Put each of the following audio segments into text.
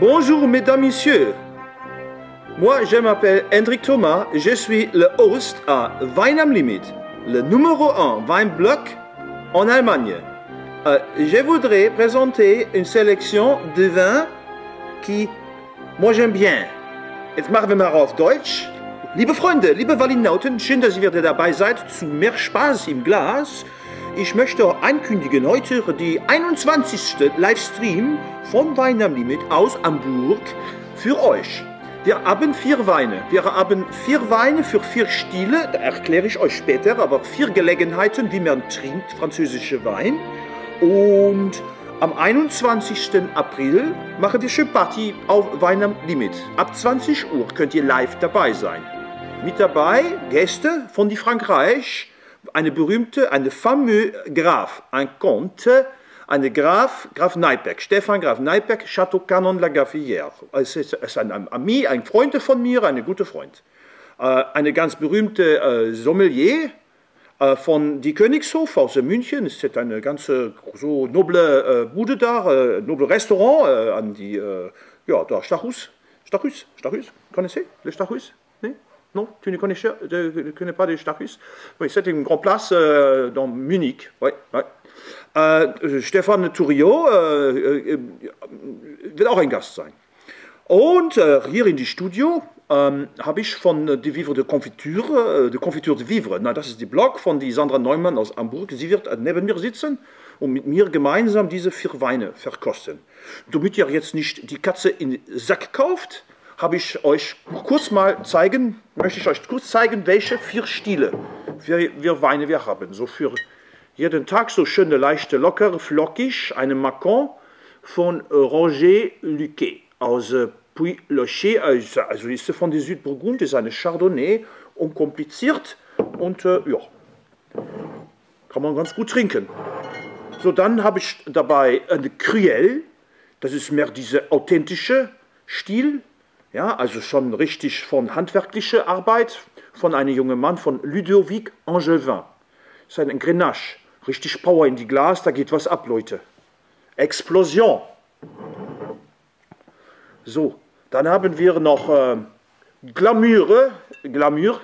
Bonjour mesdames, messieurs. Moi je m'appelle Hendrik Thomas, je suis le host à Wein am Limit, le numéro 1 Weinblock en Allemagne. Je voudrais présenter une sélection de vins qui, moi j'aime bien. Jetzt machen wir mal auf Deutsch. Liebe Freunde, liebe Wallinauten, schön, dass ihr wieder dabei seid zu mehr Spaß im Glas. Ich möchte ankündigen, heute die 21. Livestream von Wein am Limit aus Hamburg für euch. Wir haben vier Weine. Wir haben vier Weine für vier Stile, da erkläre ich euch später, aber vier Gelegenheiten, wie man trinkt französische Wein. Und am 21. April machen wir eine Party auf Wein am Limit. Ab 20 Uhr könnt ihr live dabei sein. Mit dabei Gäste von die Frankreich. Eine berühmte, eine fameux Graf, ein Comte, eine Graf Neipperg, Stephan Graf Neipperg, Château Canon-la-Gaffeliere. Es ist ein Ami, ein Freund von mir, ein guter Freund. Eine ganz berühmte Sommelier von die Königshof aus München. Es ist eine ganze so noble Bude da, noble Restaurant an die, ja, da Stachus, connaissez le Stachus? Nee? Non, tu ne connais, pas les Stachus? Oui, c'est une grande place dans Munich. Oui, oui. Stéphane Thuriot wird auch ein Gast sein. Und hier in die Studio habe ich von die Vivre de Confiture, de Confiture de Vivre. Na, das ist die Blog von die Sandy Neumann aus Hamburg. Sie wird neben mir sitzen und mit mir gemeinsam diese vier Weine verkosten. Damit ihr jetzt nicht die Katze in den Sack kauft, habe ich euch kurz mal zeigen, welche vier Stile wir Weine wir haben. So für jeden Tag, so schöne, leichte, locker, flockig, eine Macon von Roger Luquet aus Puy-Lochet, also ist von der Südburgund, ist eine Chardonnay, unkompliziert und ja, kann man ganz gut trinken. So, dann habe ich dabei eine Cru Elles, das ist mehr diese authentische Stil. Ja, also schon richtig von handwerklicher Arbeit von einem jungen Mann, von Ludovic Engelvin. Das ist ein Grenache. Richtig Power in die Glas, da geht was ab, Leute. Explosion. So, dann haben wir noch Glamour.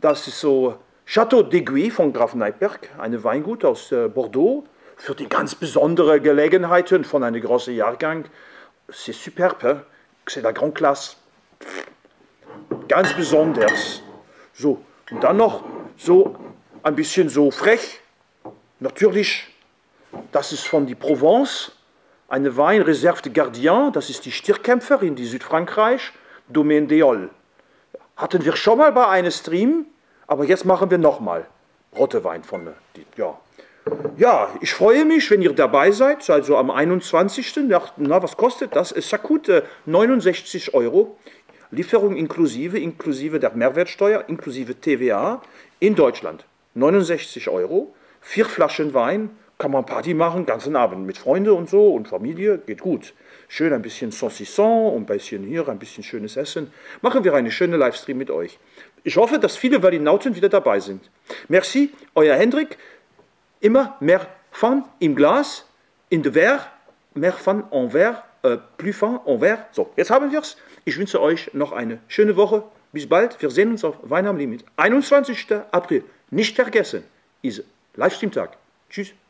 Das ist so Château d'Aiguilhe von Graf Neipperg, eine Weingut aus Bordeaux. Für die ganz besonderen Gelegenheiten von einem großen Jahrgang. C'est superb, hein? C'est la grande classe. Ganz besonders. So, und dann noch so ein bisschen so frech. Natürlich, das ist von die Provence. Eine Wein Reserve de Gardien, das ist die Stierkämpfer in die Südfrankreich. Domaine d'Eole. Hatten wir schon mal bei einem Stream, aber jetzt machen wir nochmal. Rottewein von ja. Ja, ich freue mich, wenn ihr dabei seid, also am 21. Na, was kostet das? Es kostet 69 Euro, Lieferung inklusive der Mehrwertsteuer, inklusive TVA in Deutschland. 69 Euro, 4 Flaschen Wein, kann man Party machen, ganzen Abend mit Freunden und so und Familie, geht gut. Schön ein bisschen Saucisson und ein bisschen hier, ein bisschen schönes Essen. Machen wir einen schönen Livestream mit euch. Ich hoffe, dass viele Wallinauten wieder dabei sind. Merci, euer Hendrik. Immer mehr Fun im Glas, in de Verre, mehr Fun en Verre, plus Fun en Verre. So, jetzt haben wir's. Ich wünsche euch noch eine schöne Woche. Bis bald. Wir sehen uns auf Wein am Limit. 21. April. Nicht vergessen, ist Livestream-Tag. Tschüss.